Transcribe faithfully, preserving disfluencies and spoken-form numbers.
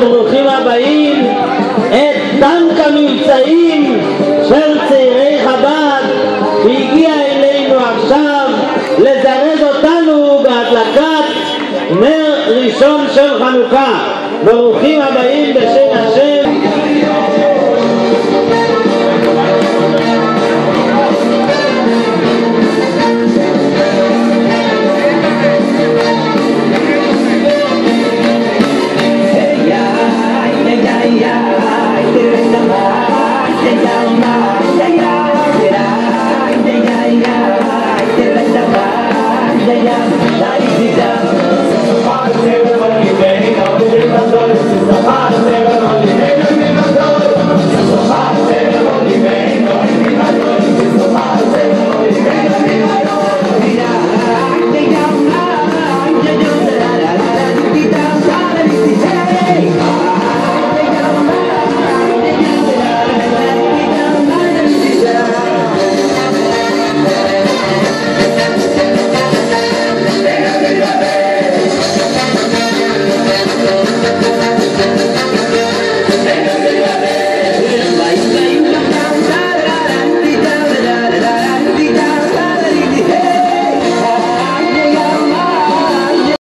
ברוכים הבאים את טנק המבצעים של צעירי חב"ד שהגיע אלינו עכשיו לזרז אותנו בהדלקת נר ראשון של חנוכה. ברוכים הבאים בשם השם. They got, they got,